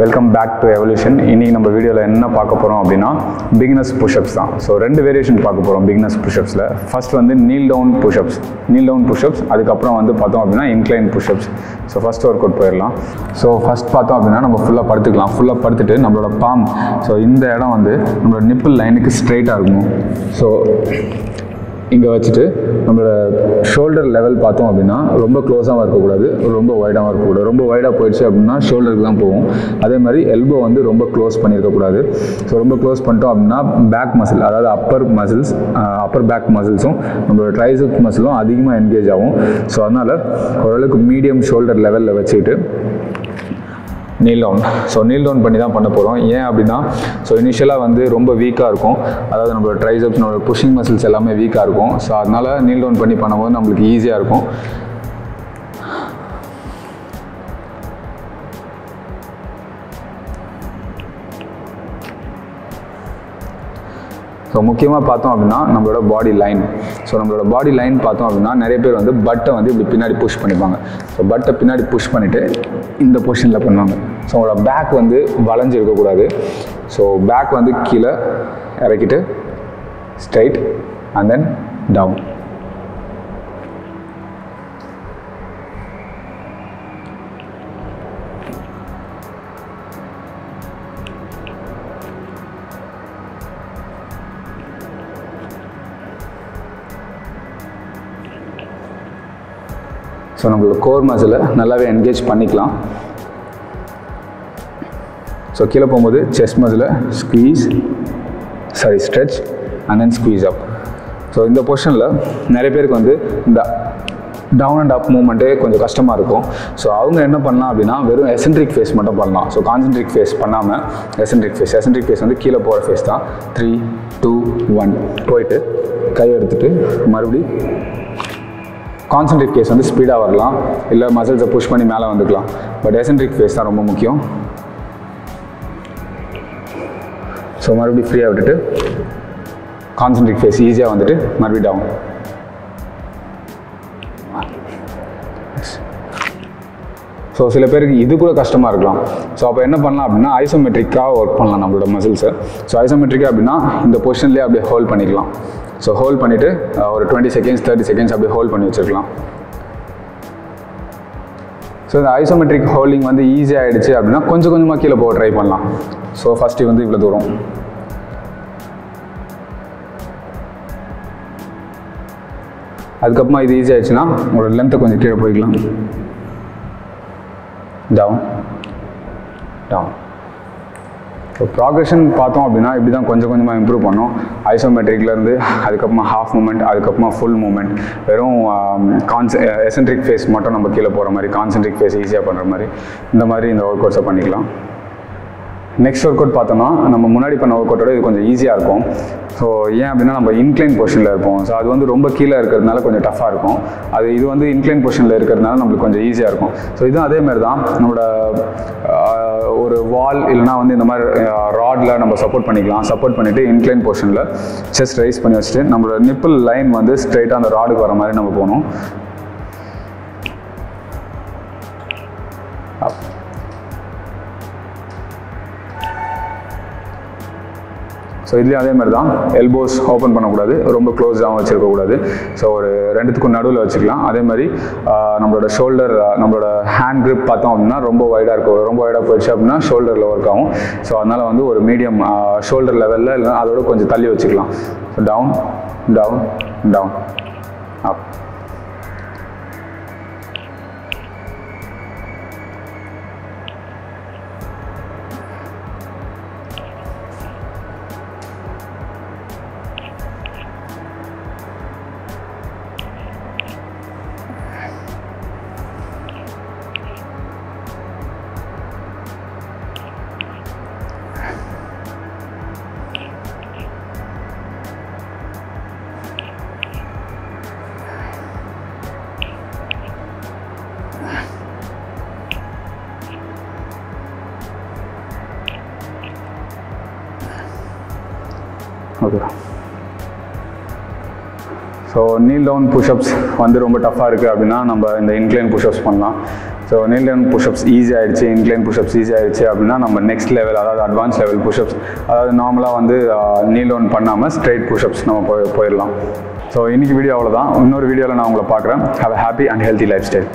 Welcome back to Evolution. In this video, we will talk about beginner's push-ups. So, two variations of beginner's push-ups. First, kneel-down push-ups. Kneel-down push-ups. Then, incline push-ups. So, first workout. So, first, we will full up. Full up, our palm. So, in this area, our nipple line is straight. So, இங்க வச்சிட்டு நம்மளோட shoulder level பார்த்தோம் அப்படினா ரொம்ப க்ளோஸாவா இருக்க கூடாது ரொம்ப வைடாவா இருக்க கூடாது ரொம்ப வைடா போயிடுச்சு அப்படினா ஷோல்டருக்கு தான் போவும் அதே மாதிரி elbow ரொம்ப க்ளோஸ் பண்ணிருக்க கூடாது சோ ரொம்ப க்ளோஸ் பண்ணிட்டோம் அப்படினா back muscle அதாவது upper back muscles உம் நம்மளோட tricep muscle உம் அதிகமா engage ஆகும் சோ அதனால ஓரளவுக்கு medium shoulder level ல வச்சிட்டு kneel down so kneel down பண்ணி தான் பண்ண போறோம் ஏன் அப்படினா சோ இனிஷியலா ரொம்ப வீக்கா இருக்கும் அதாவது நம்ம ட்ரைசெப்ஸ் நம்ம புஷிங் மசில்ஸ் எல்லாமே வீக்கா இருக்கும் சோ அதனால kneel down பண்ணி பண்ணும்போது நமக்கு ஈஸியா இருக்கும் So, முக்கியமா பார்த்தோம் அப்படினா நம்மளோட பாடி லைன் சோ நம்மளோட பாடி லைன் பார்த்தோம் அப்படினா நிறைய பேர் பட்டை இப்படி பின்னாடி புஷ் பண்ணிப்பாங்க சோ பட்டை பின்னாடி புஷ் பண்ணிட்டு இந்த பொசிஷன்ல பண்ணுவாங்க சோ அவளோட பேக் வளைஞ்சு இருக்க கூடாது சோ பேக் கீழ இறக்கிட்டு straight and then down So, we will core muscle engage panikalam. So, kila pomodhu chest muscle stretch and then squeeze up. So, in the position la nare perku down and up movement konjam kashtamaa irukum so avanga enna pannalam appadina verum eccentric phase mattum pannalam so concentric phase pannama eccentric phase keela pora phase da 3 2 1 poitu kai edutittu marubadi Concentric phase speed varala illa muscles push panni mela vandukalam but eccentric phase da romba mukkiyam so marubadi free a vittu concentric phase easy ah vandittu marubadi down so sila perukku idu kuda kashtama irukalam so appo enna pannalam appadina isometric ah work pannalam nammaloda muscles so isometric appadina indha position la appadi hold pannikalam So hold பண்ணிட்டு ஒரு 20 seconds 30 seconds அப்படியே hold பண்ணி வச்சிரலாம் so இந்த isometric holding easy ஆயிடுச்சு அப்படினா கொஞ்சம் கொஞ்சமா கீழ போக ட்ரை பண்ணலாம் சோ ஃபர்ஸ்ட் இவ்வளவு தூரம் அதுக்கு அப்புறமா இது ஈஸி ஆயிடுச்சுனா ஒரு லெந்த் கொஞ்சம் கீழ போய்க்கலாம் டவுன் டவுன் So progression பார்த்தோம் அப்படினா இப்படி தான் கொஞ்சம் கொஞ்சமா இம்ப்ரூவ் பண்ணோம் ஐசோமெட்ரிக்ல இருந்து அதுக்கு அப்புறமா half movement அதுக்கு அப்புறமா full movement வெறும் eccentric phase மட்டும் நம்ம கீழ போற மாதிரி concentric phase ஈஸியா பண்ற மாதிரி இந்த மாதிரி இந்த வொர்க்கவுட்ஸ் பண்ணிக்கலாம் Next workout பார்த்தோம்னா நம்ம முன்னாடி பண்ண வொர்க்கவுட்டோட இது கொஞ்சம் ஈஸியா இருக்கும் சோ ஏன் அப்படினா நம்ம இன்க்ளைன் பொசிஷன்ல இருப்போம் சோ அது ரொம்ப கீழ இருக்குறதுனால கொஞ்சம் டஃபா இருக்கும் அது இது இன்க்ளைன் பொசிஷன்ல இருக்குறதுனால நமக்கு கொஞ்சம் ஈஸியா இருக்கும் சோ இது அதே மாதிரி தான் நம்மளோட ஒரு வால் இல்லனா இந்த மாதிரி ராட்ல நம்ம சப்போர்ட் பண்ணிக்கலாம் சப்போர்ட் பண்ணிட்டு இன்க்ளைன் பொசிஷன்ல செஸ்ட் ரைஸ் பண்ணி வச்சிட்டு நம்மளோட nipple line ஸ்ட்ரைட்டா அந்த ராட்க்கு வர மாதிரி நம்ம போணும் So, this is the elbows open, very close down. So, the shoulder, hand grip is wide, shoulder lower. So, that's medium shoulder level. So, down, down, down, up. Okay. So kneel down push-ups, very tough. We can do incline push-ups. So kneel down push-ups easy aichu, incline push-ups easy aichu appadina நம்ம next level அதாவது advanced level push-ups அதாவது நார்மலா வந்து kneel down பண்ணாம straight push-ups நம்ம போயிரலாம். So இன்னைக்கு video அவ்வளவுதான். இன்னொரு வீடியோல நான் உங்களை பார்க்கறேன். Have a happy and healthy lifestyle.